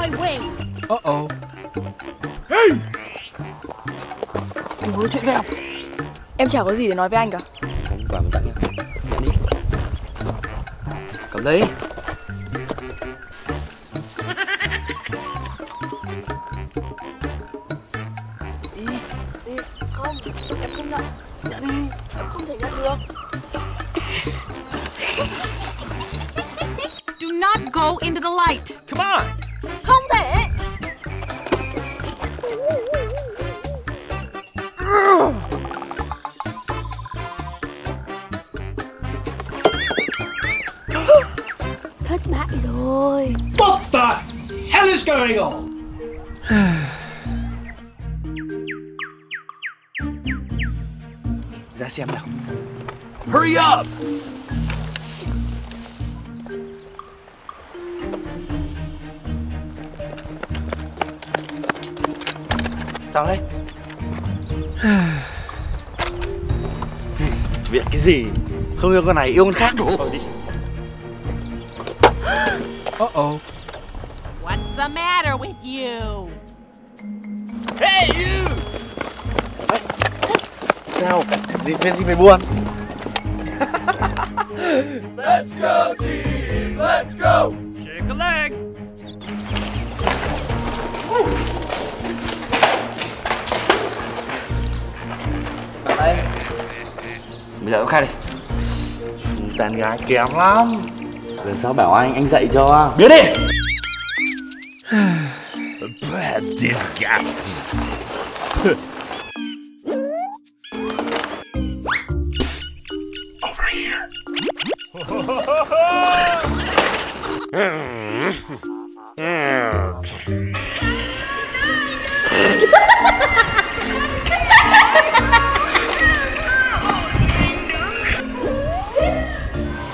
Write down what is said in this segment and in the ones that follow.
Hey! Đừng có chuyện với học. Em chả có gì để nói với anh cả. Anh Quang tặng em. Nhận đi. Cầm lấy. Không, em không nhận. Nhận đi. Em không thể nhận được. Do not go into the light. Come on. Không thể. Thất bại rồi. What the hell is going on? Ra xem nào. Hurry up. Sao đấy? Việc cái gì? Không yêu con này, yêu con khác. Thôi đi. Uh-oh. What's the matter with you? Hey you! Sao? Gì phê gì mày buồn? Let's go team, let's go! Shake a leg! Đây. Bây giờ cũng khai đi. Chúng tàn gái kém lắm. Lần sau bảo anh dạy cho. Biết đi. Bad disgust. Over here.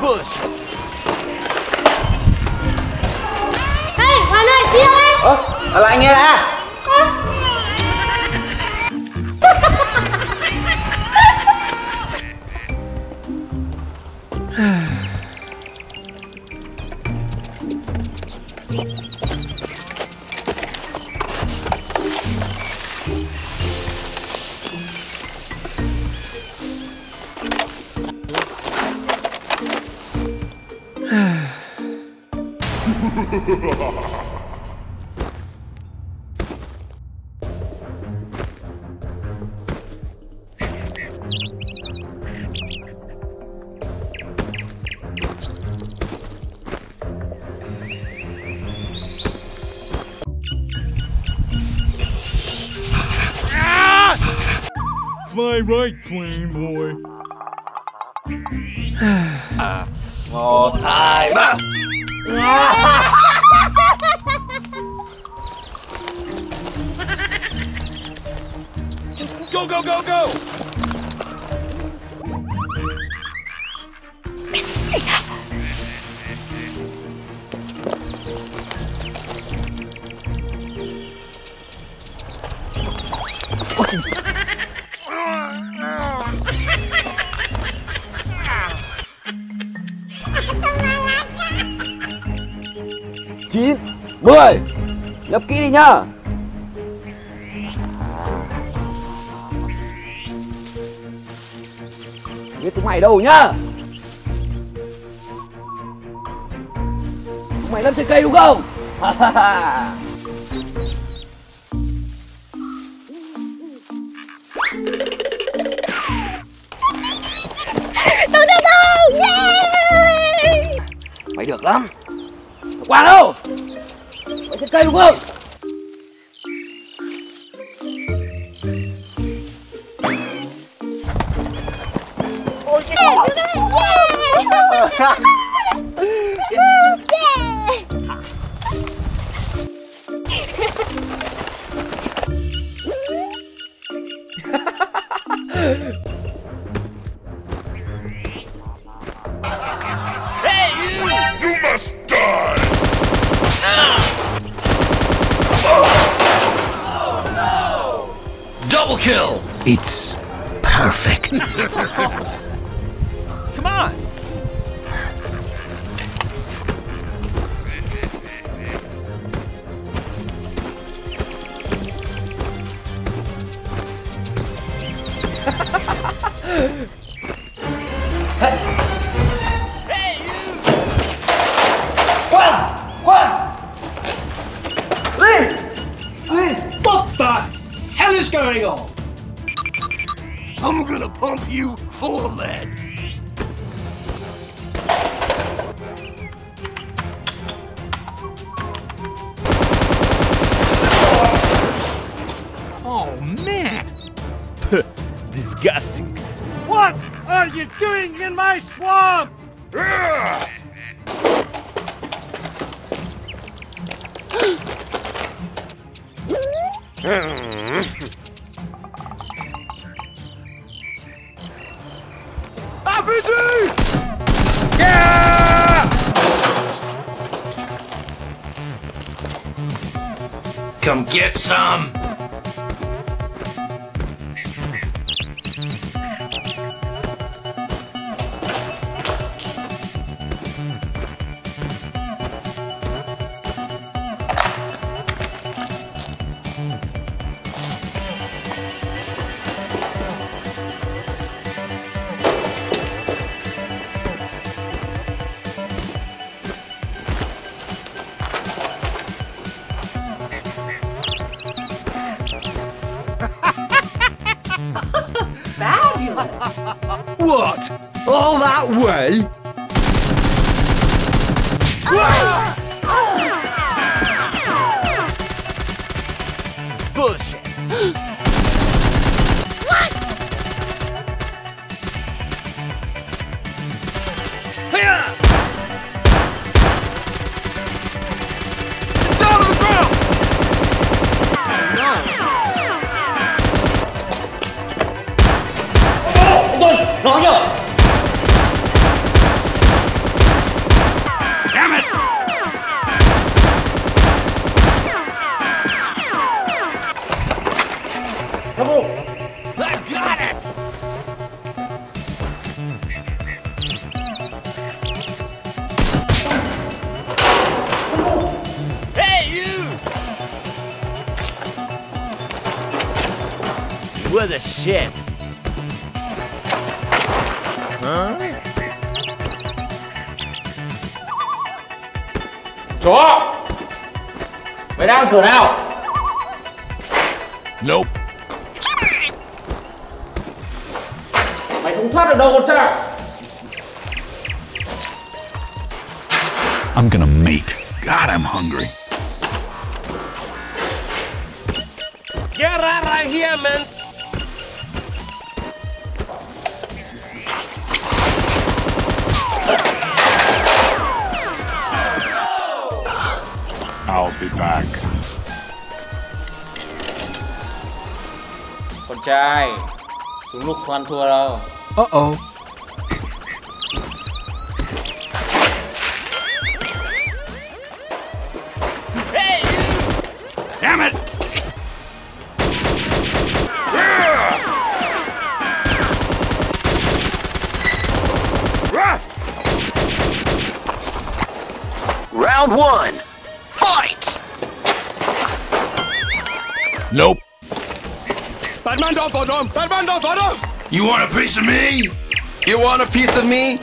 Push. Là anh nghe đã. My right, clean boy. 1, 2, 3. Go, go, go, go. Mười, lấp kỹ đi nhá. Biết tụi mày đâu nhá. Tụi mày lấp trên cây đúng không? Yeah! Mày được lắm. Quá đâu. Cái cây đúng không? Ôi cái đó. Hey, you must die. Kill. It's perfect. Come on. ready to go. I'm gonna pump you full of lead. Oh, man. Disgusting. What are you doing in my swamp? RPG! Yeah! Come get some! What? All that way? Ah! Bullshit. What? Hiya! Nó rồi. Damn it. Come on. I got it. Hey you. What the shit? Chó! Mày đang cửa nào? Nope. Mày không thoát được đâu con trai. I'm gonna mate. God, I'm hungry. Get out right here, man. I'll be back. Con trai, xuống lúc khoan thua đâu. Uh-oh. Hey! Damn it! Round one. Nope. Batman don't go down. Batman don't go down. You want a piece of me? You want a piece of me?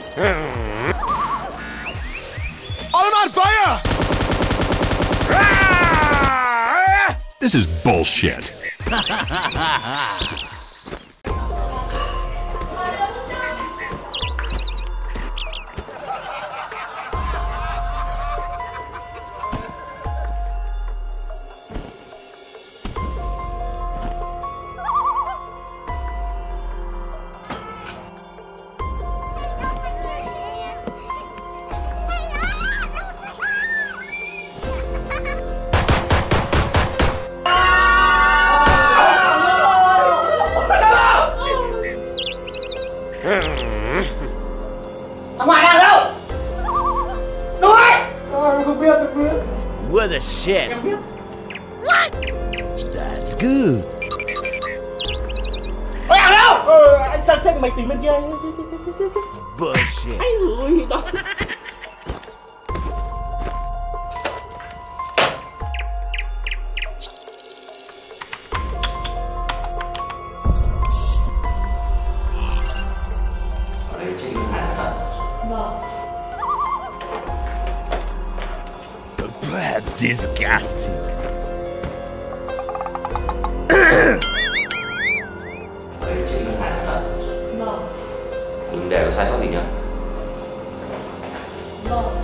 I'm on fire! This is bullshit. What the shit? What? That's good. Ôi à đâu? Anh sang check máy tính bên kia. Bullshit. Ai ơi đó. Ở đây trên đường hải là thật. Vâng. Disgusting. sai sót gì nhá. Vâng.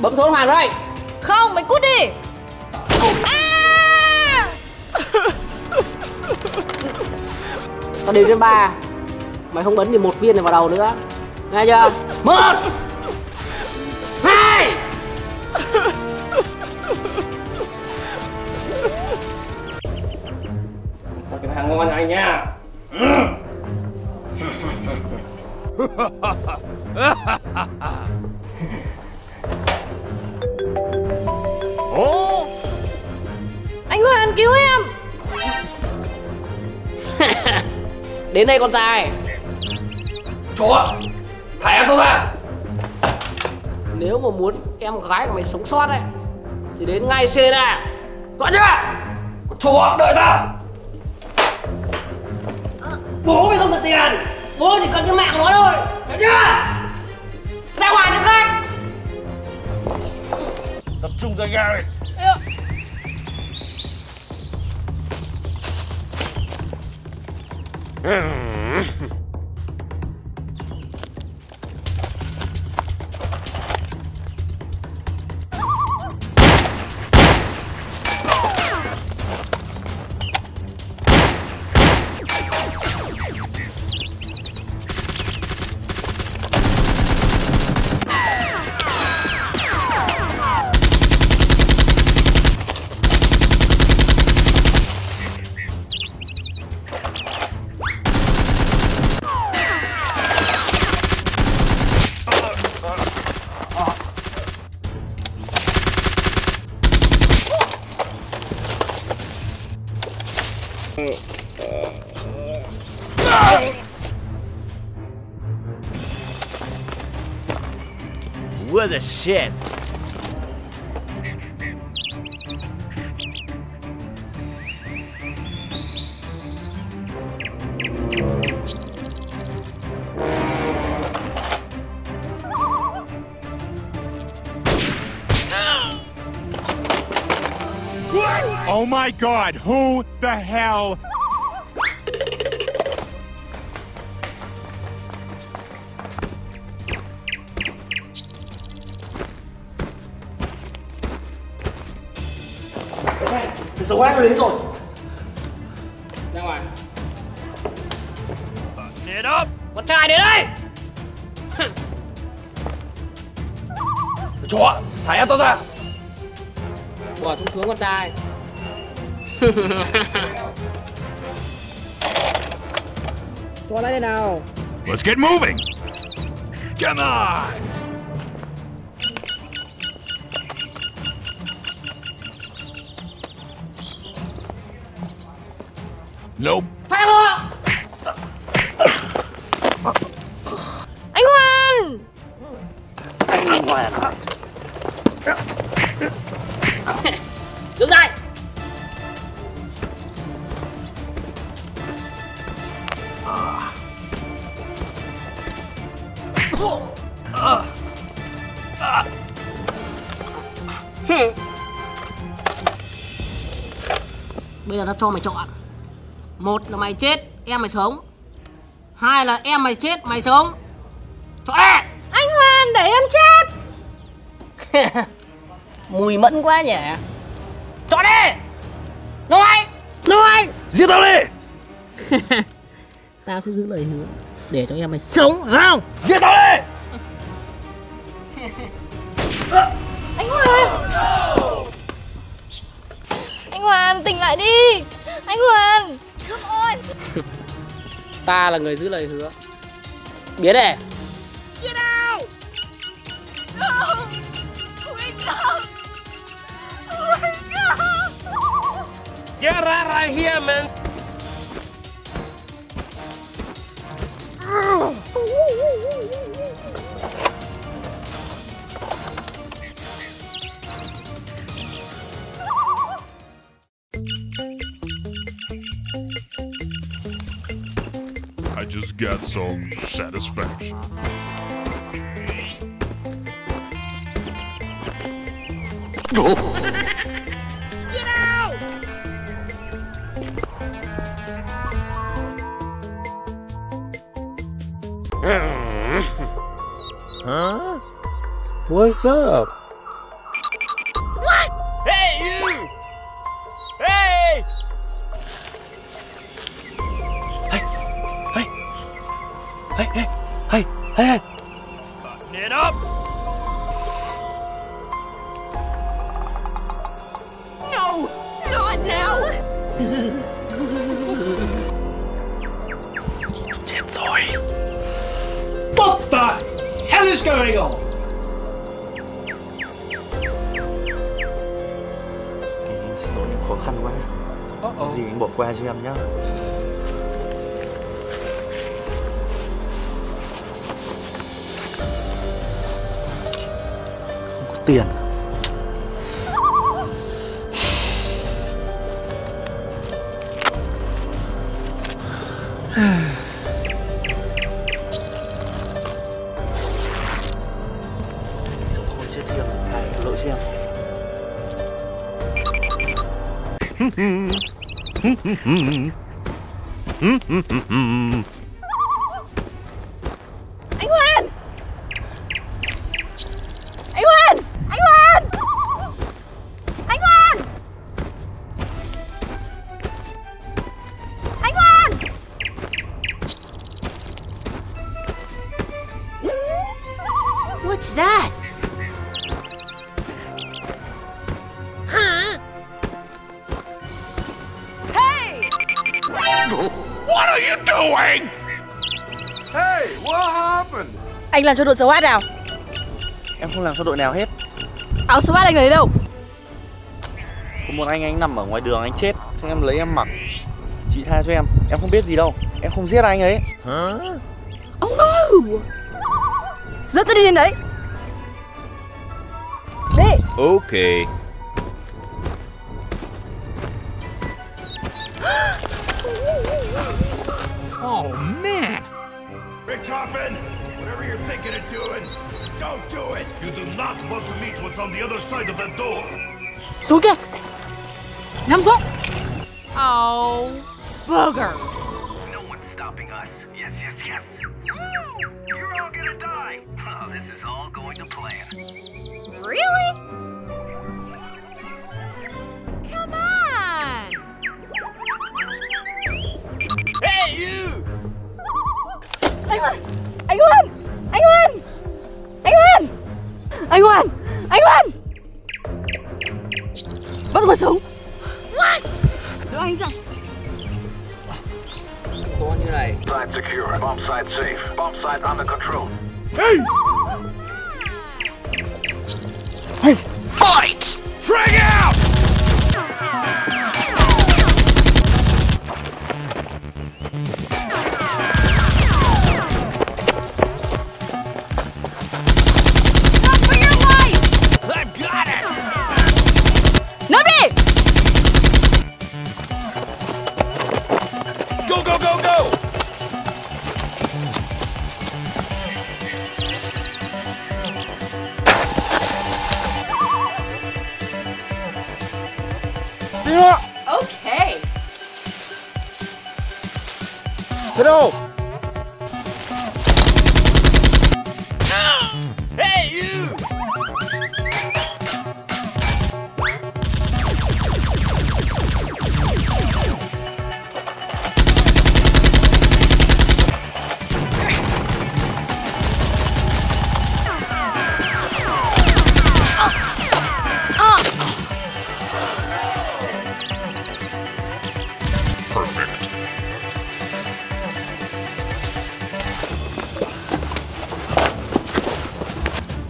Bấm số anh Hoàng đây. Không, mày cút đi. À! Tao đếm đến 3. Mày không bấn thì một viên này vào đầu nữa. Nghe chưa? 1 2. Sao cái hàng ngon anh nha. Cứu em. Đến đây con trai. Chó, thả em tôi ra. Nếu mà muốn em gái của mày sống sót ấy thì đến ngay xe này. Rõ chưa? Con chó đợi ta. Bố mày không cần tiền, bố chỉ cần cái mạng của nó thôi. Hiểu chưa? Ra ngoài tìm khách. Tập trung ra ga đi. What the shit? Oh my God, who the hell? SWAT nó đến rồi. Ra ngoài. Đến đó. Con trai đến đây. Chó, thả em tao ra. Bỏ xuống con trai. Chó lại đây nào. Let's get moving. Come on. Nope. Fire! Dừng lại. Bây giờ nó cho mày chọn. Một là mày chết, em mày sống. Hai là em mày chết, mày sống. Chọn đi. Anh Hoàng để em chết. Mùi mẫn quá nhỉ. Chọn đi. Đúng anh. Đúng anh. Giết tao đi. Tao sẽ giữ lời hứa để cho em mày sống, đúng không? Giết tao đi. Anh Hoàng. Anh Hoàng tỉnh lại đi. Anh Hoàng. Ta là người giữ lời hứa. Biến này. Get out! No! Wake up! Wake up! Get out right here, man! I just got some satisfaction. Get out! Huh? What's up? What? Hey you! Hey! Hey! Button it up! What the hell is going on? Xin lỗi em khó khăn quá. Gì anh bỏ qua cho em nhá. Không có tiền. Anh Quân! Anh Quân! Anh Quân! Anh Quân! Anh Quân! What's that? What are you doing? Hey, what happened? Anh làm cho đội SWAT nào? Em không làm cho đội nào hết. Áo SWAT anh lấy đâu? Có một anh nằm ở ngoài đường, anh chết, cho em lấy em mặc. Chị tha cho em không biết gì đâu, em không giết anh ấy. Hả? Oh no! Dẫn tôi đi đến đấy. Đi. Ok. Oh man! Richtofen, whatever you're thinking of doing, don't do it. You do not want to meet what's on the other side of that door. Xuống kìa. Nằm xuống. Oh, booger. No one's stopping us. Yes, yes, yes. You're all gonna die. Oh, this is all going to plan. Really? Come on. Hey you! Anh Hoàng! Anh Hoàng! Anh Hoàng! Anh Hoàng! Anh Hoàng! Anh Hoàng! Bắt quả sống! What? Đưa anh ra! Có như này! Side secure, bomb side safe, bomb side under control. Hey! Hey! Fight! Frag out! Stop for your life! Okay. Thế đâu? Hey you.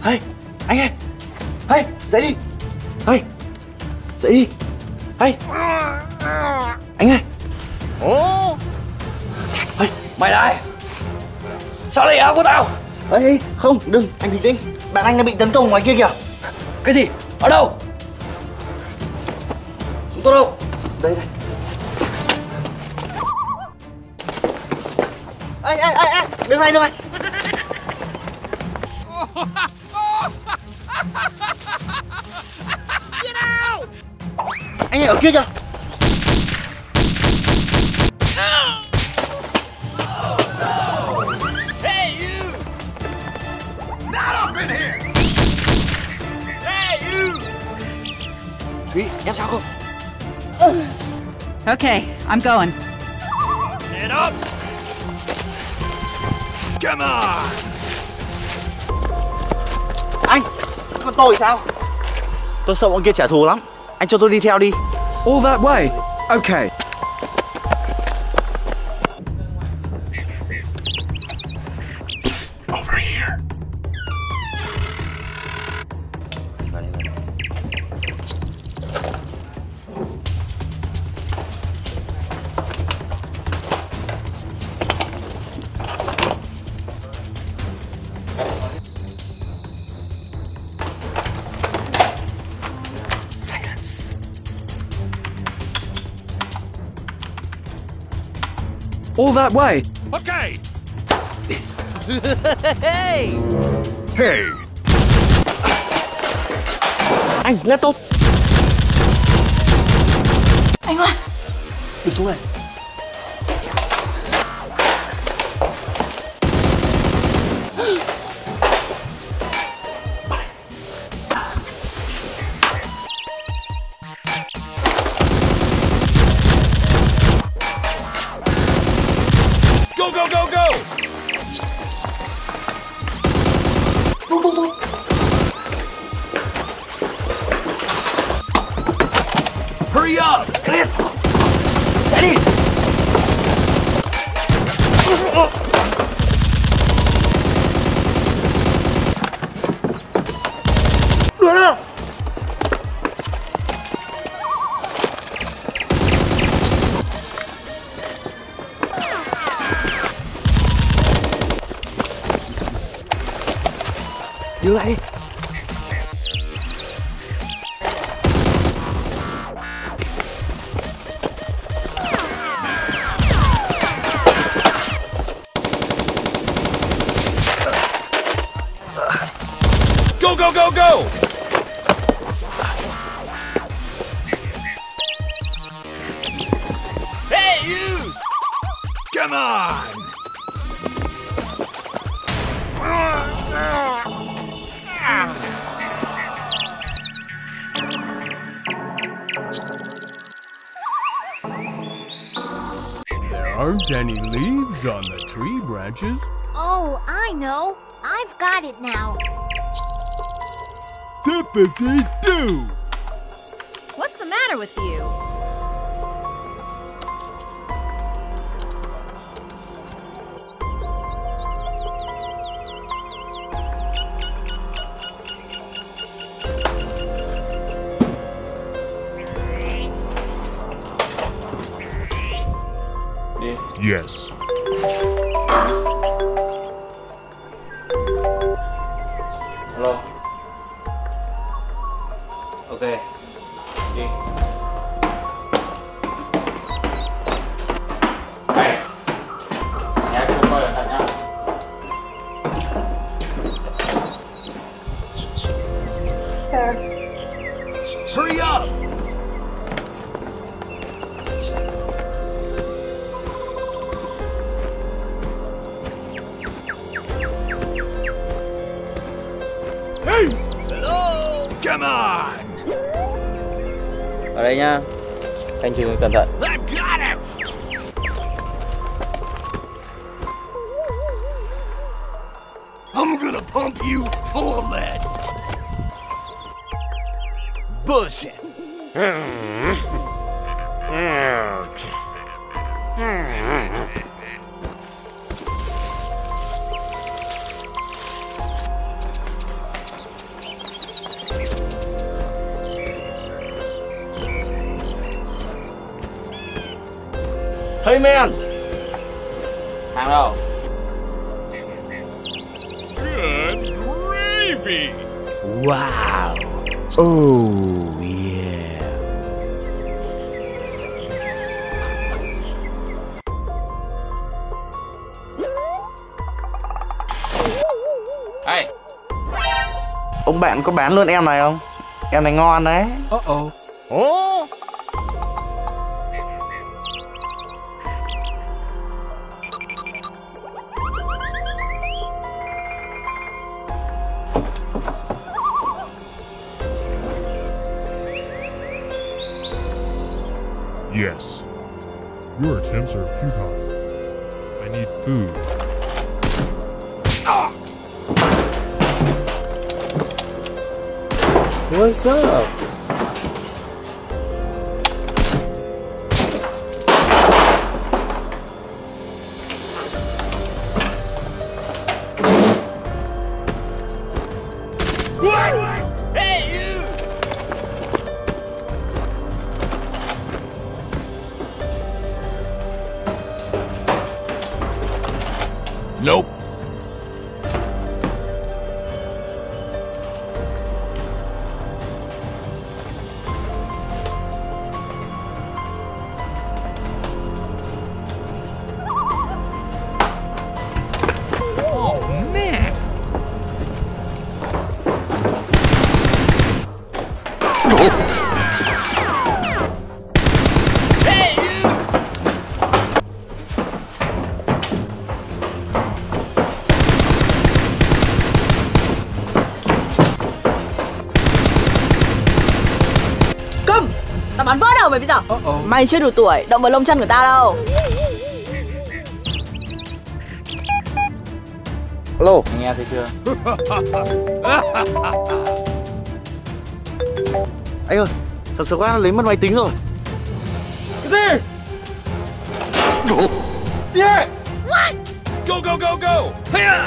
Hey, anh ơi! Hey, dậy đi! Hey, dậy đi! Hey, anh ơi! Hey, mày là ai? Sao lấy áo của tao? Hey, không, đừng, anh bình tĩnh. Bạn anh đã bị tấn công ngoài kia kìa. Cái gì? Ở đâu? Chúng tôi đâu? Đây, đây. Ê, đứng lại! Anh ấy ở kia kìa. Thúy, em sao không? Okay, I'm going. Get up. Come on. Anh, còn tôi sao? Tôi sợ bọn kia trả thù lắm. Anh cho tôi đi theo đi. All that way. Okay. Psst, over here. All that way. Okay. Hey. Hey. Anh, laptop. Anh ơi. Đi xuống đây. Hurry up! Get in! Get in! Đuổi nào! Đưa lại đi! Go! Hey you! Come on! There aren't any leaves on the tree branches. Oh, I know. I've got it now. Dippity-doo! What's the matter with you? Yes. Hello? Ok, đi. Này, nhà chúng tôi là thật nhá. Sir. Hurry up. Come on. Ở đây nhá. Anh chị cẩn thận. I'm gonna pump you full of lead. Bullshit. Hey man. Hàng đâu? Wow. Oh yeah. Hey. Ông bạn có bán luôn em này không? Em này ngon đấy. Oh. Yes. Your attempts are futile. I need food. What's up? Nope. Bắn vỡ đầu mày bây giờ. Mày chưa đủ tuổi động vào lông chân của ta đâu. Alo, mày nghe thấy chưa? Anh ơi, thằng SWAT lấy mất máy tính rồi. Cái gì? Yeah. What? Go go go go. Hiya.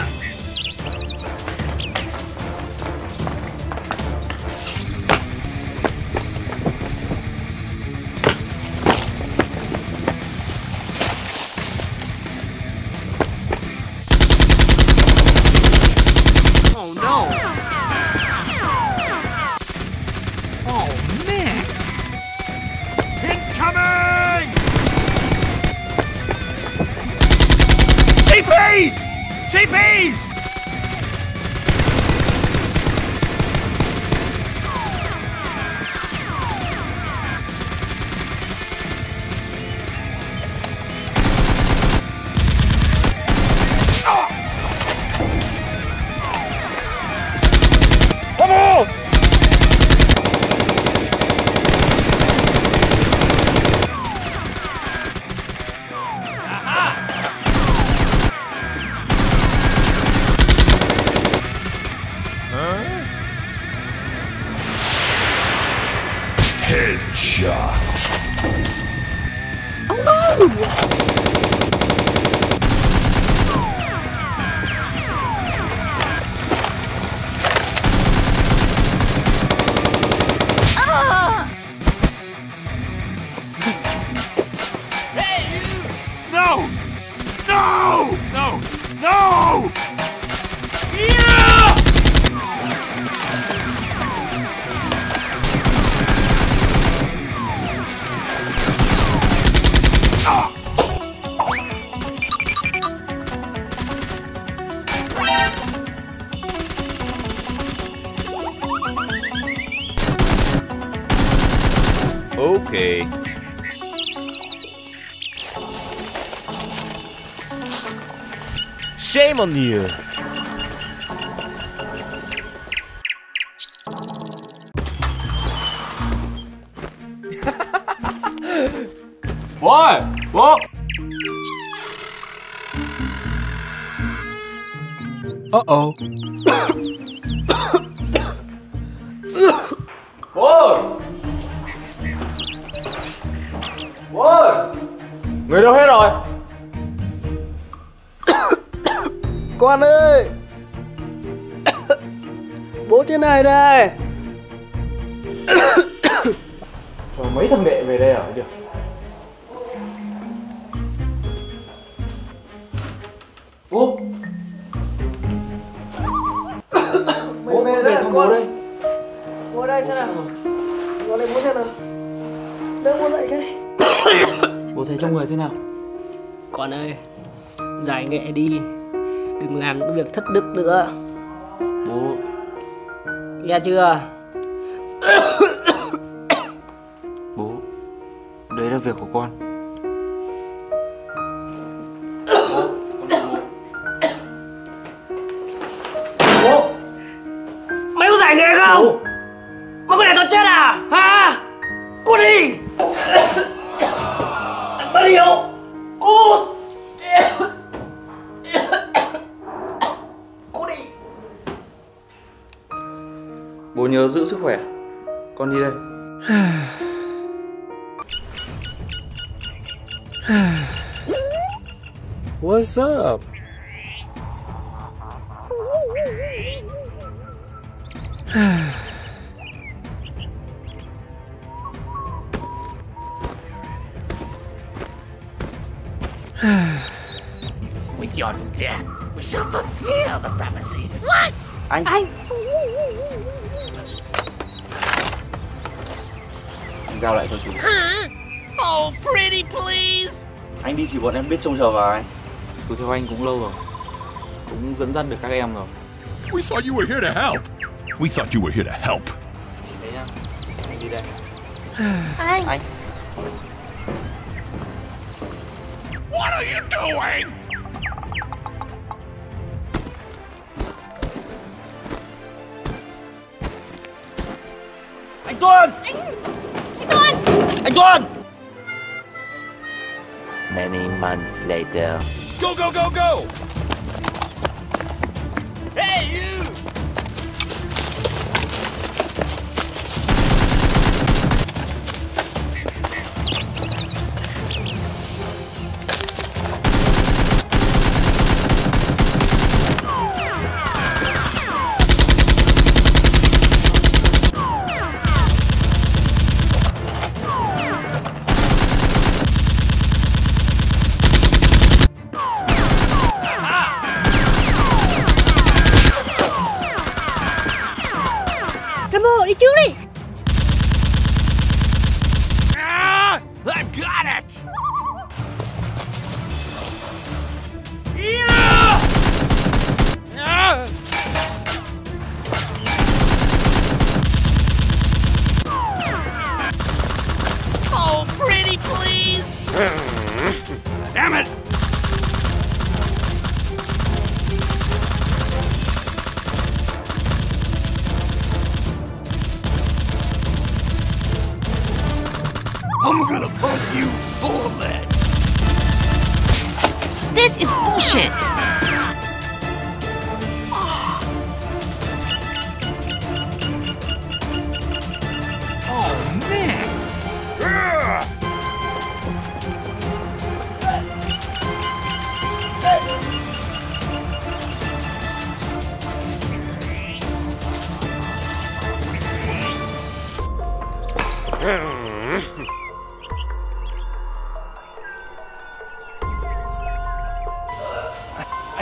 CPs! Headshot. Oh no! Ah! Hey! No! No! No! No! Okay. Shame on you. Bố ơi! Bố! Uh-oh. Bố ơi! Bố ơi! Người đâu hết rồi? Con ơi! Bố trên này đây! Rồi mấy thằng đệ về đây ở được? Bố! Bố về đây con! Bố đây sao nào? Bố đây bố xem nào? Đâu bố dậy cái! Bố thấy trong người thế nào? Con ơi! Giải nghệ đi! Đừng làm những việc thất đức nữa! Bố! Nghe chưa? Bố! Đấy là việc của con! Không. Mà con này tao chết à? Hả? Cút đi! Thằng bắt hiểu! Cút! Cút đi! Bố nhớ giữ sức khỏe. Con đi đây. What's up? With your death, we shall fulfill the prophecy. What? Anh giao lại cho chúng. Oh, pretty please. Anh đi thì bọn em biết trông chờ vào anh. Chú theo anh cũng lâu rồi, cũng dẫn dắt được các em rồi. We thought you were here to help. We thought you were here to help. Anh đi đây. Anh. What are you doing? Anh Tuân! Anh Tuân! Many months later. Go go go go! Hey you!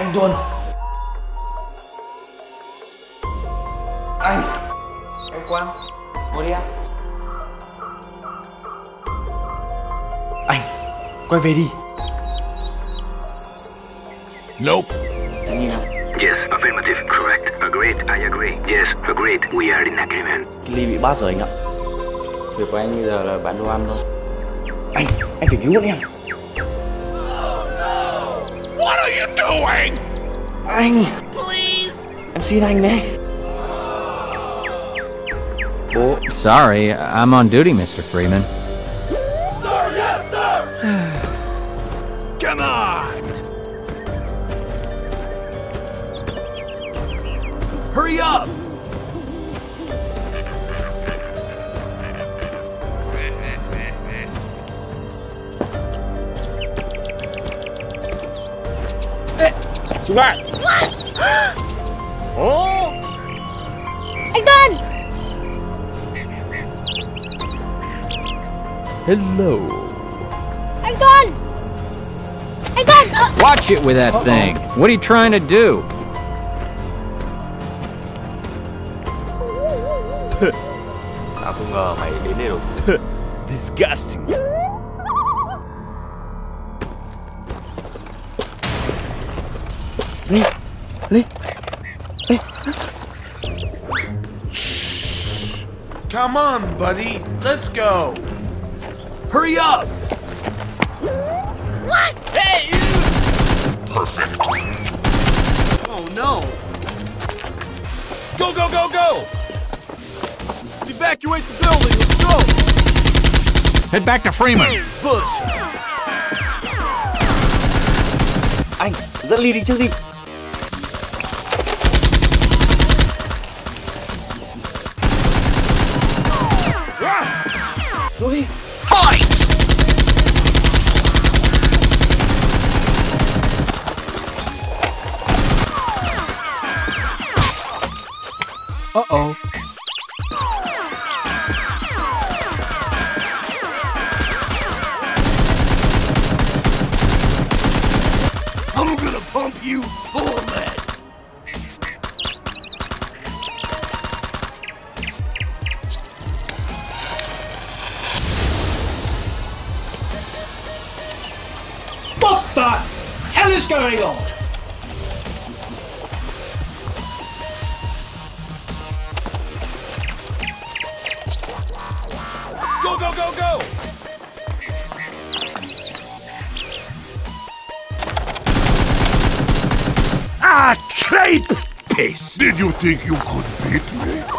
Anh Tuân! Anh! Anh Quang! Ngồi đi anh! Anh! Quay về đi! Nope! Anh nhìn nào! Yes, affirmative, correct. Agreed, I agree. Yes, agreed. We are in agreement. Ly bị bắt rồi anh ạ. Việc của anh bây giờ là bán đồ ăn thôi. Anh phải cứu bọn em! Anh! Please. Em xin anh đấy! Bố! Sorry, I'm on duty, Mr. Freeman. Come on! Hurry up! Xuống lại! Oh. Anh Tuân! Hello! Anh Tuân! Anh Tuân! Watch it with that thing! What are you trying to do? Tao không ngờ mày đến đây đâu. Disgusting! Lê. Come on, buddy. Let's go. Hurry up. What? Hey. Perfect. Oh no. Go, go, go, go. Evacuate the building. Let's go. Head back to Freeman. Bush. Anh, dẫn Ly đi trước đi. Uh-oh. I'm gonna pump you full of lead. What the hell is going on? Go! Ah, creep! Piss! Did you think you could beat me?